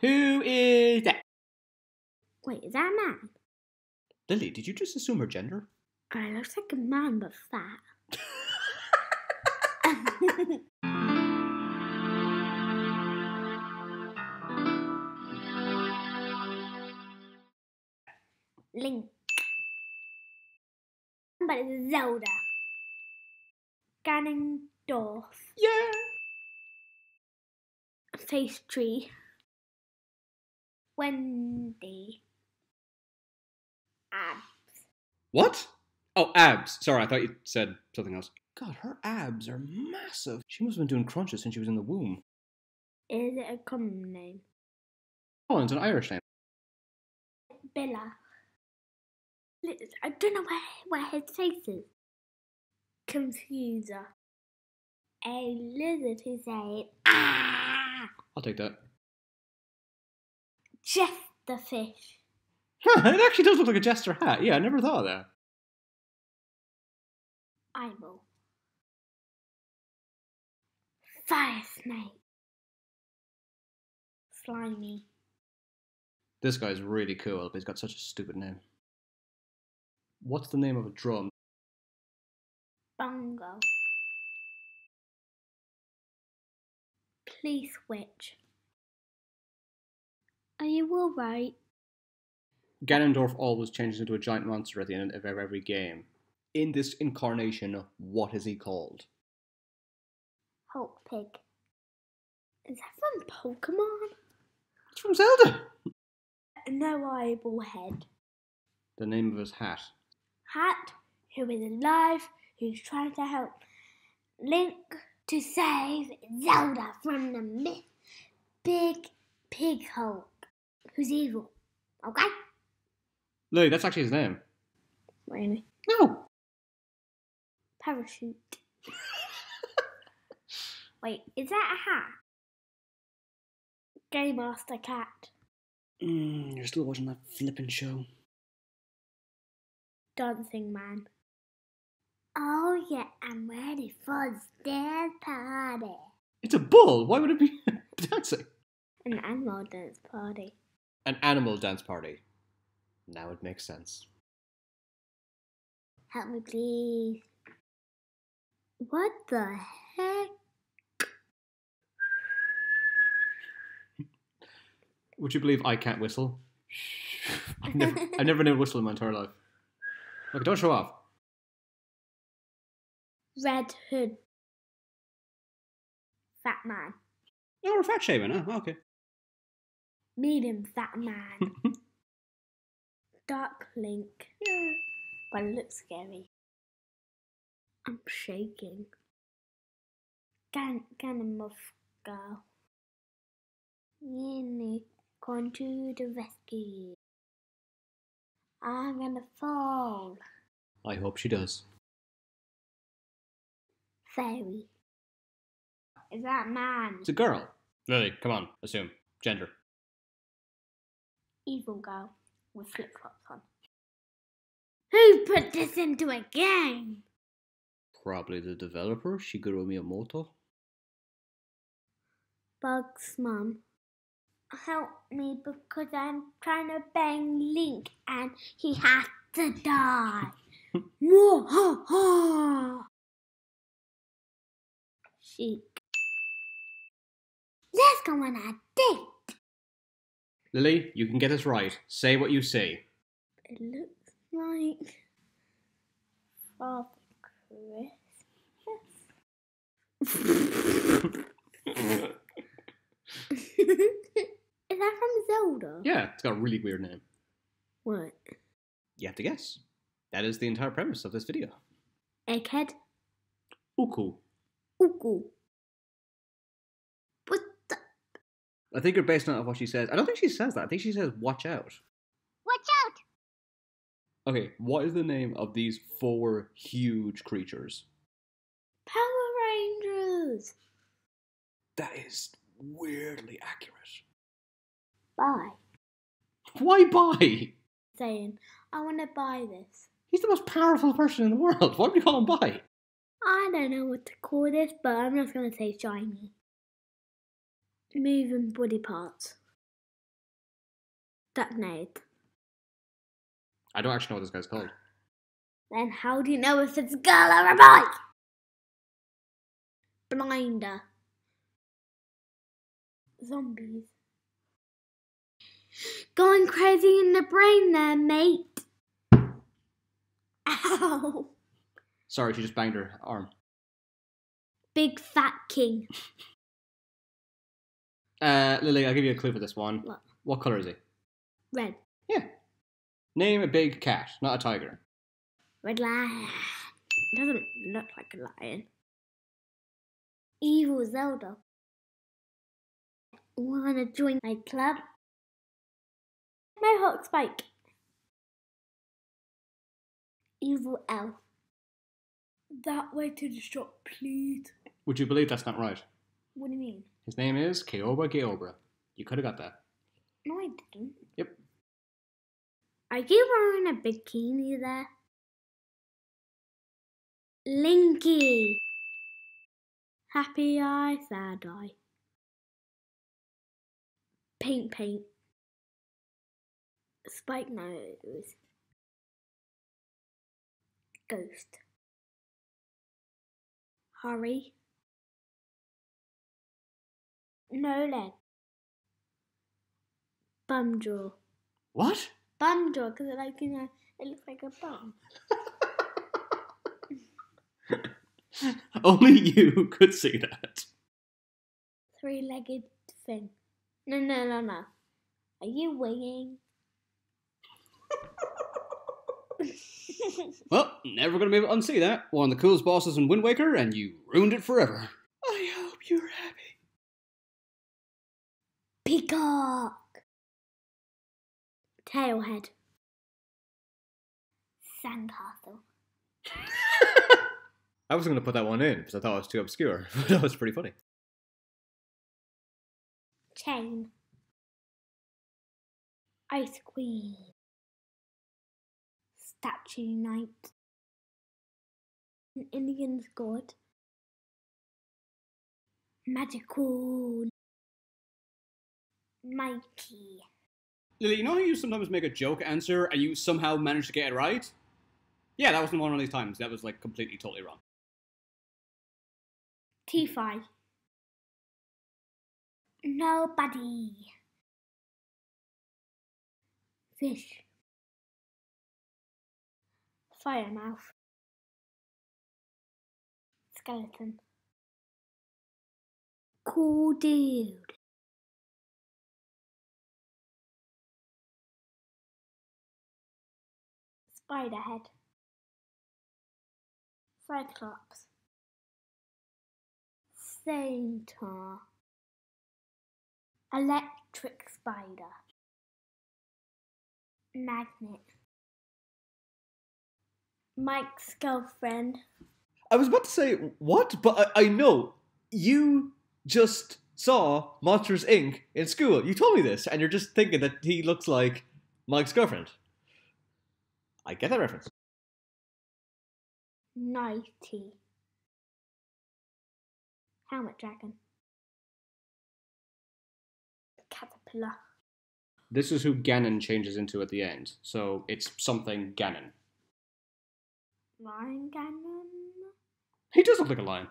Who is that? Wait, is that a man? Lily, did you just assume her gender? Oh, it looks like a man, but fat. Link. But it's Zelda. Ganondorf. Yeah. Face tree. Wendy. Abs. What? Oh, abs. Sorry, I thought you said something else. God, her abs are massive. She must have been doing crunches since she was in the womb. Is it a common name? Oh, it's an Irish name. Bella. I don't know where his face is. Confuser. A lizard who said, ah! I'll take that. Jester fish. Huh, it actually does look like a jester hat. Yeah, I never thought of that. Eyeball. Fire snake. Slimy. This guy's really cool, but he's got such a stupid name. What's the name of a drum? Bongo. Police witch. Are you alright? Ganondorf always changes into a giant monster at the end of every game. In this incarnation, what is he called? Hulk Pig. Is that from Pokemon? It's from Zelda! No eyeball head. The name of his hat. Hat, who is alive, who's trying to help Link to save Zelda from the big pig Hulk, who's evil. Okay? Lou, that's actually his name. Really? No! Parachute. Wait, is that a hat? Game Master Cat. You're still watching that flippin' show. Dancing man. Oh yeah, I'm ready for the dance party. It's a bull. Why would it be dancing? An animal dance party. An animal dance party. Now it makes sense. Help me, please. What the heck? Would you believe I can't whistle? I've never known whistle in my entire life. Look, don't show off. Red Hood. Fat man. Oh, we're fat shaming, huh? Okay. Medium fat man. Dark Link. Yeah. But it looks scary. I'm shaking. Ganondorf girl. Unicorn to the rescue. I'm gonna fall. I hope she does. Fairy. Is that man? It's a girl. Lily, come on, assume. Gender. Evil girl with flip-flops on. Who put this into a game? Probably the developer, Shigeru Miyamoto. Bug's mum. Help me because I'm trying to bang Link and he has to die. Sheik. Let's go on a date. Lily, you can get this right. Say what you say. It looks like Father Christmas. Is that from Zelda? Yeah, it's got a really weird name. What? You have to guess. That is the entire premise of this video. Egghead? Uku. Uku. What the? I think you're based on what she says. I don't think she says that. I think she says, watch out. Watch out! Okay, what is the name of these four huge creatures? Power Rangers! That is weirdly accurate. Buy. Why buy? Saying, I want to buy this. He's the most powerful person in the world. Why would you call him buy? I don't know what to call this, but I'm just going to say shiny. Moving body parts. Stucknight. I don't actually know what this guy's called. Then how do you know if it's a girl or a boy? Blinder. Zombies. Going crazy in the brain there, mate. Ow. Sorry, she just banged her arm. Big fat king. Lily, I'll give you a clue for this one. What colour is he? Red. Yeah. Name a big cat, not a tiger. Red lion. It doesn't look like a lion. Evil Zelda. Wanna join my club? Mohawk Spike. Evil elf. That way to the shop, please. Would you believe that's not right? What do you mean? His name is Keoba Keobra. You could have got that. No, I didn't. Yep. Are you wearing a bikini there? Linky. Happy eye, sad eye. Paint, paint. Spike nose. Ghost. Hurry. No leg. Bum jaw. What? Bum jaw, because it like, you know, it looks like a bum. Only you could see that. Three-legged thing. No. Are you winging? Well, never gonna be able to unsee that. One of the coolest bosses in Wind Waker, and you ruined it forever. I hope you're happy. Peacock. Tailhead. Sandcastle. I wasn't gonna put that one in because I thought it was too obscure, but that was pretty funny. Chain. Ice Queen. Statue Knight. An Indian's God. Magical. Mikey. Lily, you know how you sometimes make a joke answer and you somehow manage to get it right? Yeah, that wasn't one of these times. That was like completely, totally wrong. T5. Nobody. Fish. Fire mouth. Skeleton. Cool dude. Spider head. Cyclops. Centaur. Electric spider. Magnet. Mike's girlfriend. I was about to say, what? But I know. You just saw Monsters, Inc. in school. You told me this, and you're just thinking that he looks like Mike's girlfriend. I get that reference. Nighty. Helmet dragon. Caterpillar. This is who Ganon changes into at the end, so it's something Ganon. Lion Ganon? He does look like a lion.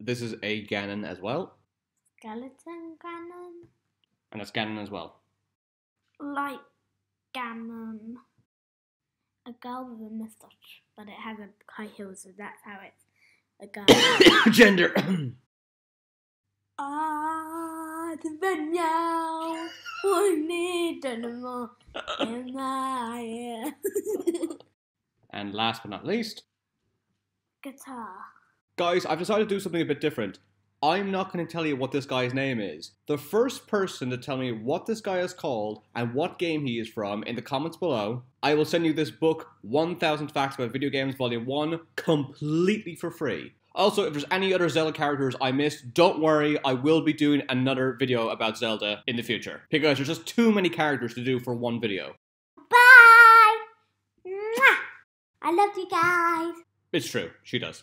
This is a Ganon as well. Skeleton Ganon? And that's Ganon as well. Light Ganon. A girl with a moustache, but it has a high heels, so that's how it's a girl. Gender! The bed now. I need animal in my ear. And last but not least, guitar. Guys, I've decided to do something a bit different. I'm not going to tell you what this guy's name is. The first person to tell me what this guy is called and what game he is from in the comments below, I will send you this book, 1000 Facts About Video Games Volume 1, completely for free. Also, if there's any other Zelda characters I missed, don't worry, I will be doing another video about Zelda in the future. Because there's just too many characters to do for one video. Bye! Mwah! I love you guys! It's true, she does.